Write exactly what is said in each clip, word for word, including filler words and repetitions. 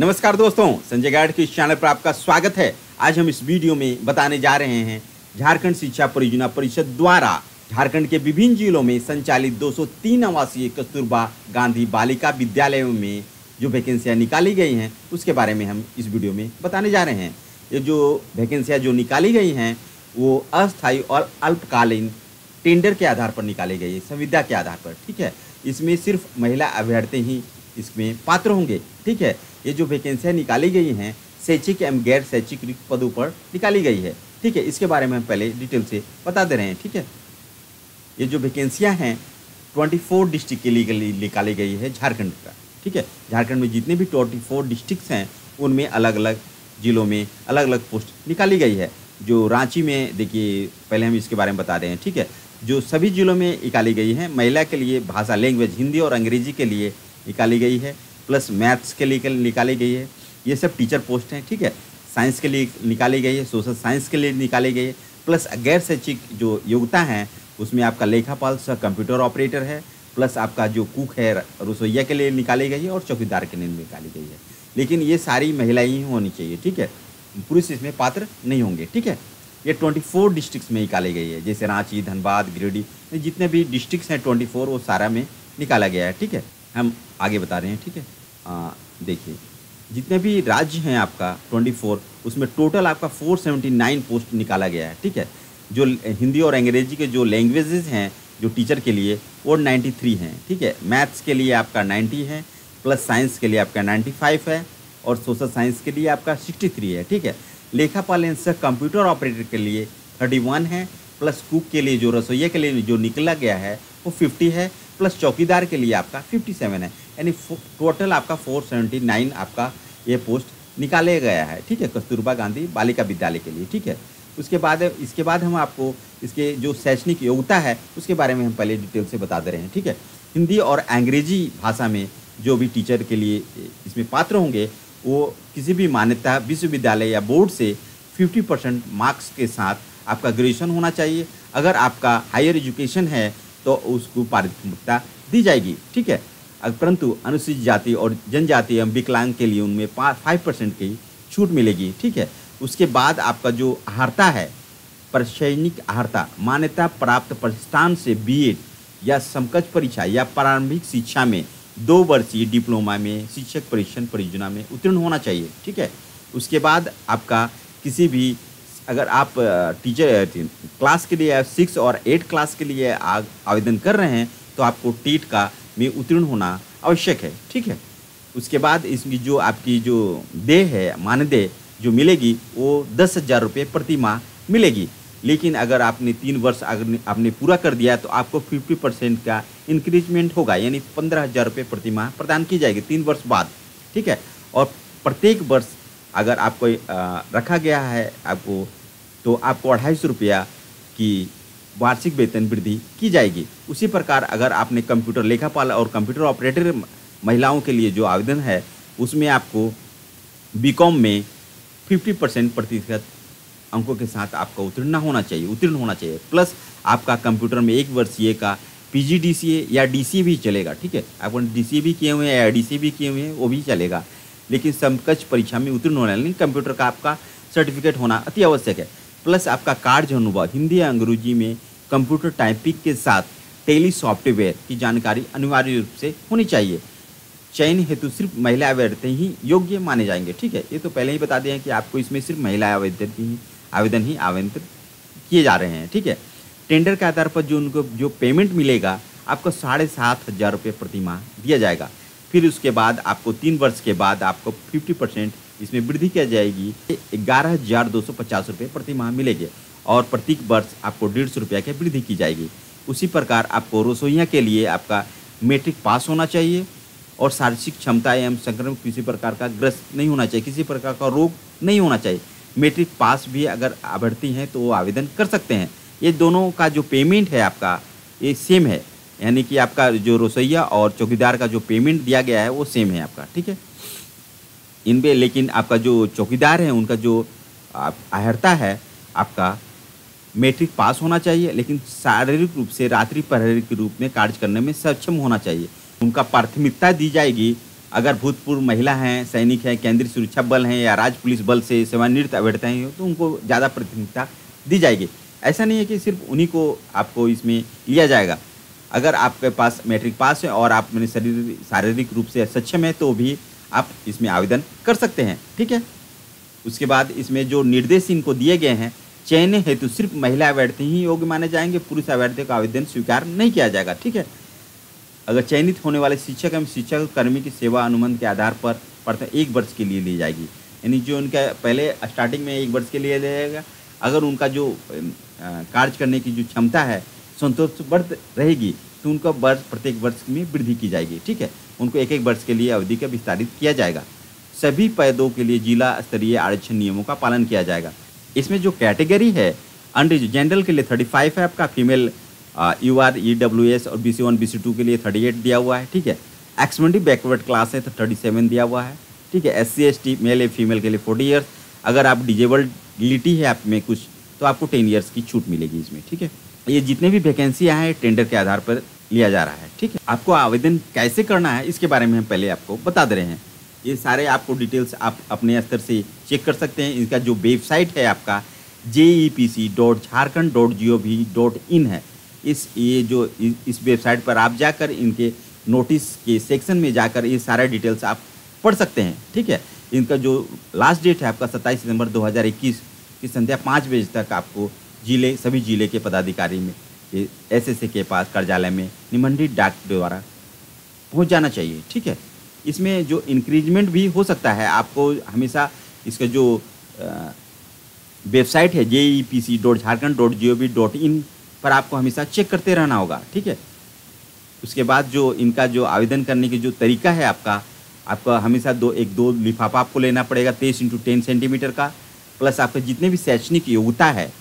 नमस्कार दोस्तों, संजय गार्ड के इस चैनल पर आपका स्वागत है। आज हम इस वीडियो में बताने जा रहे हैं झारखंड शिक्षा परियोजना परिषद द्वारा झारखंड के विभिन्न जिलों में संचालित दो सौ तीन आवासीय कस्तूरबा गांधी बालिका विद्यालयों में जो वैकेंसियाँ निकाली गई हैं उसके बारे में हम इस वीडियो में बताने जा रहे हैं। ये जो वैकेंसियाँ जो निकाली गई हैं वो अस्थायी और अल्पकालीन टेंडर के आधार पर निकाली गई है, संविदा के आधार पर, ठीक है। इसमें सिर्फ महिला अभ्यर्थी ही इसमें पात्र होंगे, ठीक है। ये जो वैकेंसियाँ निकाली गई हैं शैक्षिक एवं गैर शैक्षिक रिक्त पदों पर निकाली गई है, ठीक है। इसके बारे में हम पहले डिटेल से बता दे रहे हैं, ठीक है। ये जो वैकेंसियाँ हैं चौबीस डिस्ट्रिक्ट के लिए निकाली गई है झारखंड का, ठीक है। झारखंड में जितने भी चौबीस डिस्ट्रिक्ट्स हैं उनमें अलग अलग जिलों में अलग अलग पोस्ट निकाली गई है। जो रांची में, देखिए पहले हम इसके बारे में बता रहे हैं, ठीक है, जो सभी जिलों में निकाली गई है। महिला के लिए भाषा लैंग्वेज हिंदी और अंग्रेजी के लिए निकाली गई है, प्लस मैथ्स के लिए निकाली गई है। ये सब टीचर पोस्ट हैं, ठीक है। साइंस के लिए निकाली गई है, सोशल साइंस के लिए निकाली गई है। प्लस गैर शैक्षिक जो योग्यता हैं उसमें आपका लेखापाल सह कंप्यूटर ऑपरेटर है, प्लस आपका जो कुक है रसोईया के लिए निकाली गई है और चौकीदार के लिए निकाली गई है। लेकिन ये सारी महिलाएं ही होनी चाहिए, ठीक है, पुरुष इसमें पात्र नहीं होंगे, ठीक है। ये चौबीस डिस्ट्रिक्ट्स में निकाली गई है, जैसे रांची, धनबाद, गिरिडीह, जितने भी डिस्ट्रिक्ट्स हैं चौबीस वो सारा में निकाला गया है, ठीक है। हम आगे बता रहे हैं, ठीक है। देखिए जितने भी राज्य हैं आपका चौबीस उसमें टोटल आपका चार सौ उन्यासी पोस्ट निकाला गया है, ठीक है। जो हिंदी और अंग्रेजी के जो लैंग्वेजेस हैं जो टीचर के लिए वो तिरानवे हैं, ठीक है। मैथ्स के लिए आपका नब्बे है, प्लस साइंस के लिए आपका पचानवे है और सोशल साइंस के लिए आपका तिरसठ है, ठीक है। लेखापाल एंड सह कंप्यूटर ऑपरेटर के लिए इकतीस है, प्लस कुक के लिए जो रसोईया के लिए जो निकला गया है वो पचास है, प्लस चौकीदार के लिए आपका सत्तावन है। यानी टोटल आपका चार सौ उन्यासी आपका ये पोस्ट निकाले गया है, ठीक है, कस्तूरबा गांधी बालिका विद्यालय के लिए, ठीक है। उसके बाद इसके बाद हम आपको इसके जो शैक्षणिक योग्यता है उसके बारे में हम पहले डिटेल से बता दे रहे हैं, ठीक है। हिंदी और अंग्रेजी भाषा में जो भी टीचर के लिए इसमें पात्र होंगे वो किसी भी मान्यता विश्वविद्यालय या बोर्ड से फिफ्टी परसेंट मार्क्स के साथ आपका ग्रेजुएशन होना चाहिए। अगर आपका हायर एजुकेशन है तो उसको प्राथमिकता दी जाएगी, ठीक है। परंतु अनुसूचित जाति और जनजाति एवं विकलांग के लिए उनमें फाइव परसेंट की छूट मिलेगी, ठीक है। उसके बाद आपका जो अर्हता है प्रशैक्षणिक अर्हता, मान्यता प्राप्त प्रतिष्ठान से बीएड या समकक्ष परीक्षा या प्रारंभिक शिक्षा में दो वर्षीय डिप्लोमा में शिक्षक प्रशिक्षण परियोजना में उत्तीर्ण होना चाहिए, ठीक है। उसके बाद आपका किसी भी, अगर आप टीचर क्लास के लिए सिक्स और एट क्लास के लिए आवेदन कर रहे हैं तो आपको टीट का में उत्तीर्ण होना आवश्यक है, ठीक है। उसके बाद इसकी जो आपकी जो देय है, मानदेय जो मिलेगी वो दस हज़ार रुपये प्रति माह मिलेगी। लेकिन अगर आपने तीन वर्ष अगर आपने पूरा कर दिया तो आपको फिफ्टी परसेंट का इंक्रीजमेंट होगा, यानी पंद्रह हज़ार रुपये प्रति माह प्रदान की जाएगी तीन वर्ष बाद, ठीक है। और प्रत्येक वर्ष अगर आपको रखा गया है आपको तो आपको अढ़ाई सौ रुपया की वार्षिक वेतन वृद्धि की जाएगी। उसी प्रकार अगर आपने कंप्यूटर लेखापाल और कंप्यूटर ऑपरेटर महिलाओं के लिए जो आवेदन है उसमें आपको बीकॉम में फिफ्टी परसेंट प्रतिशत अंकों के साथ आपका उत्तीर्ण होना चाहिए उत्तीर्ण होना चाहिए प्लस आपका कंप्यूटर में एक वर्षीय का पीजीडीसीए या डीसीए भी चलेगा, ठीक है। आपको डीसीए भी किए हुए हैं या डीसीए भी किए हुए हैं वो भी चलेगा, लेकिन समकक्ष परीक्षा में उत्तीर्ण होने वाले कंप्यूटर का आपका सर्टिफिकेट होना अति आवश्यक है। प्लस आपका कार्य अनुभव हिंदी या अंग्रेजी में कंप्यूटर टाइपिंग के साथ टेली सॉफ्टवेयर की जानकारी अनिवार्य रूप से होनी चाहिए। चयन हेतु सिर्फ महिला अभ्यर्थी ही योग्य माने जाएंगे, ठीक है। ये तो पहले ही बता दें कि आपको इसमें सिर्फ महिला अभ्यर्थी ही आवेदन ही आवेदन किए जा रहे हैं, ठीक है। टेंडर के आधार पर जो उनको जो पेमेंट मिलेगा आपको साढ़े सात हज़ार रुपये प्रति माह दिया जाएगा। फिर उसके बाद आपको तीन वर्ष के बाद आपको फिफ्टी परसेंट इसमें वृद्धि किया जाएगी, ग्यारह हज़ार दो सौ पचास रुपये प्रति माह मिलेंगे और प्रत्येक वर्ष आपको डेढ़ सौ रुपये की वृद्धि की जाएगी। उसी प्रकार आपको रसोइया के लिए आपका मैट्रिक पास होना चाहिए और शारीरिक क्षमता एवं संक्रमण किसी प्रकार का ग्रस्त नहीं होना चाहिए, किसी प्रकार का रोग नहीं होना चाहिए। मैट्रिक पास भी अगर अभ्यर्थी हैं तो वो आवेदन कर सकते हैं। ये दोनों का जो पेमेंट है आपका ये सेम है, यानी कि आपका जो रसोइया और चौकीदार का जो पेमेंट दिया गया है वो सेम है आपका, ठीक है, इन पे। लेकिन आपका जो चौकीदार है उनका जो आहर्ता है आपका मैट्रिक पास होना चाहिए, लेकिन शारीरिक रूप से रात्रि प्रहरी के रूप में कार्य करने में सक्षम होना चाहिए। उनका प्राथमिकता दी जाएगी अगर भूतपूर्व महिला हैं, सैनिक हैं, केंद्रीय सुरक्षा बल हैं या राज्य पुलिस बल से सेवानिवृत्त अभ्यर्थी हो तो उनको ज़्यादा प्राथमिकता दी जाएगी। ऐसा नहीं है कि सिर्फ उन्हीं को आपको इसमें लिया जाएगा। अगर आपके पास मैट्रिक पास है और आप अपने शरीर शारीरिक रूप से सक्षम है तो भी आप इसमें आवेदन कर सकते हैं। ठीक है, उसके बाद इसमें जो निर्देश इनको दिए गए हैं, चयन हेतु सिर्फ महिला अभ्यर्थी ही योग्य माने जाएंगे, पुरुष अभ्यर्थी का आवेदन स्वीकार नहीं किया जाएगा। ठीक है, अगर चयनित होने वाले शिक्षक एवं शिक्षक कर्मी की सेवा अनुबंध के आधार पर प्रथम एक वर्ष के लिए ली जाएगी, यानी जो उनका पहले स्टार्टिंग में एक वर्ष के लिए लिया जाएगा। अगर उनका जो कार्य करने की जो क्षमता है संतोषवर्ध रहेगी तो उनका वर्ष प्रत्येक वर्ष में वृद्धि की जाएगी। ठीक है, उनको एक एक वर्ष के लिए अवधि का विस्तारित किया जाएगा। सभी पदों के लिए जिला स्तरीय आरक्षण नियमों का पालन किया जाएगा। इसमें जो कैटेगरी है अंडर जनरल के लिए पैंतीस है आपका, female U R E W S और B C one B C two के लिए अड़तीस दिया हुआ है। ठीक है, एक्सपेंडिव बैकवर्ड क्लास है तो सैंतीस दिया हुआ है। ठीक है, S C S T male female के लिए चालीस ईयर्स, अगर आप डिजेबलिटी है आप में कुछ तो आपको दस ईयर्स की छूट मिलेगी इसमें। ठीक है, ये जितने भी वैकेंसियाँ हैं टेंडर के आधार पर लिया जा रहा है। ठीक है, आपको आवेदन कैसे करना है इसके बारे में हम पहले आपको बता दे रहे हैं। ये सारे आपको डिटेल्स आप अपने स्तर से चेक कर सकते हैं। इसका जो वेबसाइट है आपका J E P C dot Jharkhand dot G O V dot in है। इस ये जो इस वेबसाइट पर आप जाकर इनके नोटिस के सेक्शन में जाकर ये सारे डिटेल्स आप पढ़ सकते हैं। ठीक है, इनका जो लास्ट डेट है आपका सत्ताईस सितंबर दो हज़ार इक्कीस की संध्या पाँच बजे तक आपको जिले सभी जिले के पदाधिकारी में एस एस ए के पास कार्यालय में निबंधित डाक द्वारा पहुँच जाना चाहिए। ठीक है, इसमें जो इंक्रीजमेंट भी हो सकता है, आपको हमेशा इसका जो वेबसाइट है J E P C dot Jharkhand dot G O V dot in पर आपको हमेशा चेक करते रहना होगा। ठीक है, उसके बाद जो इनका जो आवेदन करने की जो तरीका है आपका, आपका हमेशा दो एक दो लिफाफा आपको लेना पड़ेगा तेईस इंटू टेन सेंटीमीटर का, प्लस आपका जितने भी शैक्षणिक योग्यता है,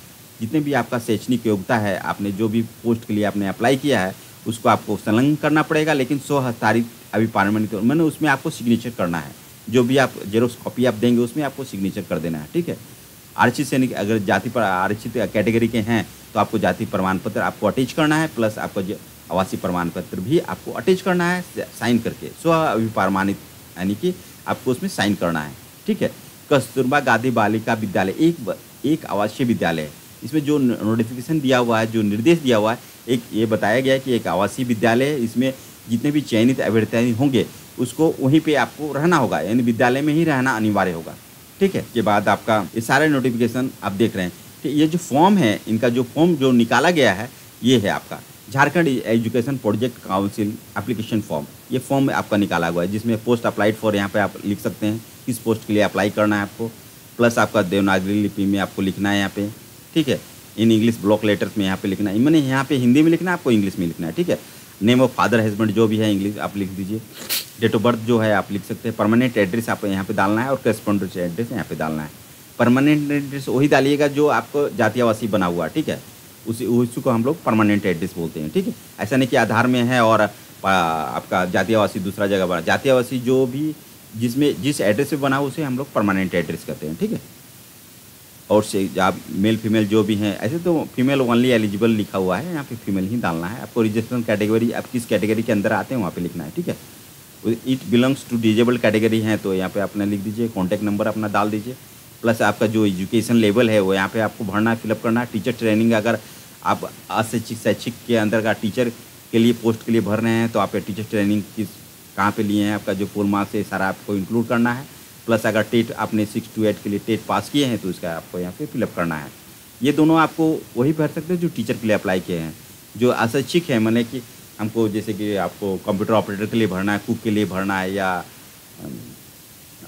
जितने भी आपका शैक्षणिक योग्यता है, आपने जो भी पोस्ट के लिए आपने अप्लाई किया है उसको आपको संलग्न करना पड़ेगा, लेकिन सौ हस्ताक्षरित अभी पार्लियामेंट मैंने उसमें आपको सिग्नेचर करना है। जो भी आप जेरोक्स कॉपी आप देंगे उसमें आपको सिग्नेचर कर देना है। ठीक है, आरक्षित सैनिक अगर जाति पर आरक्षित कैटेगरी के हैं तो आपको जाति प्रमाण पत्र आपको अटैच करना है, प्लस आपको आवासीय प्रमाण पत्र भी आपको अटैच करना है साइन करके, स्व अभिप्रमाणित यानी कि आपको उसमें साइन करना है। ठीक है, कस्तूरबा गांधी बालिका विद्यालय एक एक आवासीय विद्यालय है। इसमें जो नोटिफिकेशन दिया हुआ है, जो निर्देश दिया हुआ है, एक ये बताया गया है कि एक आवासीय विद्यालय है, इसमें जितने भी चयनित अभ्यर्थी होंगे उसको वहीं पे आपको रहना होगा, यानी विद्यालय में ही रहना अनिवार्य होगा। ठीक है, के बाद आपका ये सारे नोटिफिकेशन आप देख रहे हैं। ठीक, ये जो फॉर्म है, इनका जो फॉर्म जो निकाला गया है ये है आपका Jharkhand education project council application form. ये फॉर्म आपका निकाला हुआ है जिसमें पोस्ट अप्लाइड फॉर यहाँ पर आप लिख सकते हैं किस पोस्ट के लिए अप्लाई करना है आपको, प्लस आपका देवनागरी लिपि में आपको लिखना है यहाँ पर। ठीक है, इन इंग्लिश ब्लॉक लेटर्स में यहाँ पे लिखना है, मैंने यहाँ पे हिंदी में लिखना है, आपको इंग्लिश में लिखना है। ठीक है, नेम ऑफ फादर हस्बैंड जो भी है इंग्लिश आप लिख दीजिए, डेट ऑफ बर्थ जो है आप लिख सकते हैं, परमानेंट एड्रेस आप यहाँ पे डालना है और करस्पॉन्डेंस एड्रेस यहाँ पे डालना है। परमानेंट एड्रेस वही डालिएगा जो आपको जाति आवासीय बना हुआ है। ठीक है, उसी उसी को हम लोग परमानेंट एड्रेस बोलते हैं। ठीक है, ऐसा नहीं कि आधार में है और आपका जाति आवासीय दूसरा जगह बना, जाति आवासीय जो भी जिसमें जिस एड्रेस पे बना हो उसे हम लोग परमानेंट एड्रेस कहते हैं। ठीक है, और से आप मेल फीमेल जो भी हैं, ऐसे तो फीमेल ओनली एलिजिबल लिखा हुआ है, यहाँ पे फीमेल ही डालना है आपको। रजिस्ट्रेशन कैटेगरी आप किस कैटेगरी के अंदर आते हैं वहाँ पे लिखना है। ठीक है, it belongs to disabled category हैं तो यहाँ पे अपना लिख दीजिए, कॉन्टैक्ट नंबर अपना डाल दीजिए, प्लस आपका जो एजुकेशन लेवल है वो यहाँ पर आपको भरना है, फिलअप करना है। टीचर ट्रेनिंग अगर आप अशिक्षित शैक्षिक के अंदर का टीचर के लिए पोस्ट के लिए भर रहे हैं तो आप टीचर ट्रेनिंग किस कहाँ पर लिए हैं, आपका जो फोर मार्क्स है सारा आपको इंक्लूड करना है, प्लस अगर टेट आपने सिक्स टू एट के लिए टेट पास किए हैं तो इसका आपको यहाँ पे फिलअप करना है। ये दोनों आपको वही भर सकते हैं जो टीचर के लिए अप्लाई किए हैं। जो अशिक्षित है मैंने कि हमको जैसे कि आपको कंप्यूटर ऑपरेटर के लिए भरना है, कुक के लिए भरना है या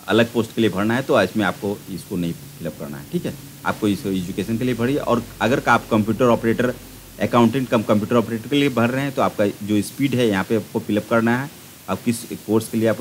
अलग पोस्ट के लिए भरना है तो इसमें आपको इसको नहीं फिलअप करना है। ठीक है, आपको इसको एजुकेशन के लिए भरिए, और अगर आप computer operator accountant cum computer operator के लिए भर रहे हैं तो आपका जो स्पीड है यहाँ पर आपको फिलअप करना है। आप किस कोर्स के लिए आप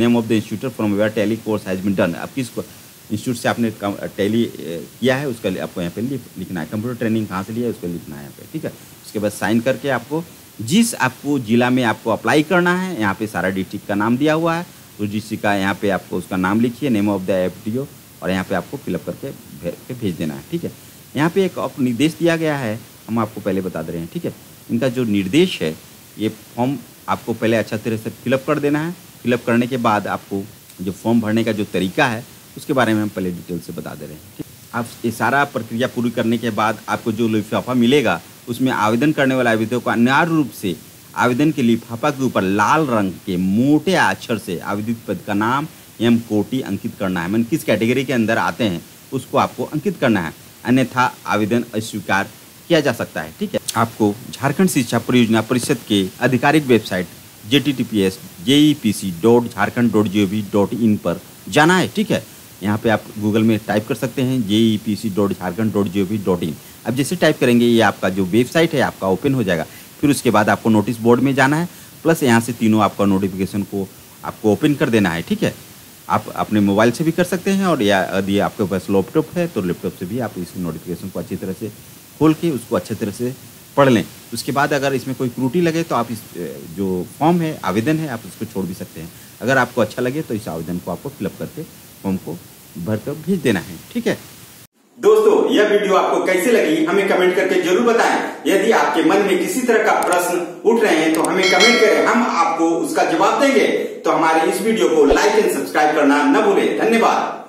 name of the institute from where tally course has been done, आप किस इंस्टीट्यूट से आपने टेली किया है उसका आपको यहाँ पे लिखना है, कंप्यूटर ट्रेनिंग कहाँ से लिया है उसको लिखना है यहाँ पे। ठीक है, उसके बाद साइन करके आपको जिस आपको जिला में आपको अप्लाई करना है यहाँ पे सारा डिस्ट्रिक्ट का नाम दिया हुआ है, उस डिस्ट्रिक्ट का यहाँ पे आपको उसका नाम लिखिए, name of the F D O, और यहाँ पे आपको फिलअप करके भेज देना है। ठीक है, यहाँ पे एक निर्देश दिया गया है, हम आपको पहले बता दे रहे हैं। ठीक है, इनका जो निर्देश है ये फॉर्म आपको पहले अच्छा तरह से फिलअप कर देना है, फिलअप करने के बाद आपको जो फॉर्म भरने का जो तरीका है उसके बारे में हम पहले डिटेल से बता दे रहे हैं। आप ये सारा प्रक्रिया पूरी करने के बाद आपको जो लिफाफा मिलेगा उसमें आवेदन करने वाले आवेदकों को अनिवार्य रूप से आवेदन के लिफाफा के ऊपर लाल रंग के मोटे अक्षर से आवेदित पद का नाम एवं कोटि अंकित करना है, मैंने किस कैटेगरी के अंदर आते हैं उसको आपको अंकित करना है, अन्यथा आवेदन अस्वीकार किया जा सकता है। ठीक है, आपको झारखंड शिक्षा परियोजना परिषद के आधिकारिक website J T T P S J E P C dot Jharkhand dot G O V dot in पर जाना है। ठीक है, यहाँ पे आप गूगल में टाइप कर सकते हैं J E P C dot Jharkhand dot G O V dot in. अब जैसे टाइप करेंगे ये आपका जो वेबसाइट है आपका ओपन हो जाएगा। फिर उसके बाद आपको नोटिस बोर्ड में जाना है, प्लस यहाँ से तीनों आपका नोटिफिकेशन को आपको ओपन कर देना है। ठीक है, आप अपने मोबाइल से भी कर सकते हैं और या यदि आपके पास लैपटॉप है तो लैपटॉप से भी आप इस नोटिफिकेशन को अच्छी तरह से खोल के उसको अच्छी तरह से पढ़ लें। उसके बाद अगर इसमें कोई त्रुटि लगे तो आप इस जो फॉर्म है आवेदन है आप उसको छोड़ भी सकते हैं। अगर आपको अच्छा लगे तो इस आवेदन को आपको फिलअप करके फॉर्म को भरकर भेज देना है। ठीक है दोस्तों, यह वीडियो आपको कैसे लगी हमें कमेंट करके जरूर बताएं। यदि आपके मन में किसी तरह का प्रश्न उठ रहे हैं तो हमें कमेंट करें, हम आपको उसका जवाब देंगे। तो हमारे इस वीडियो को लाइक एंड सब्सक्राइब करना न भूलें। धन्यवाद।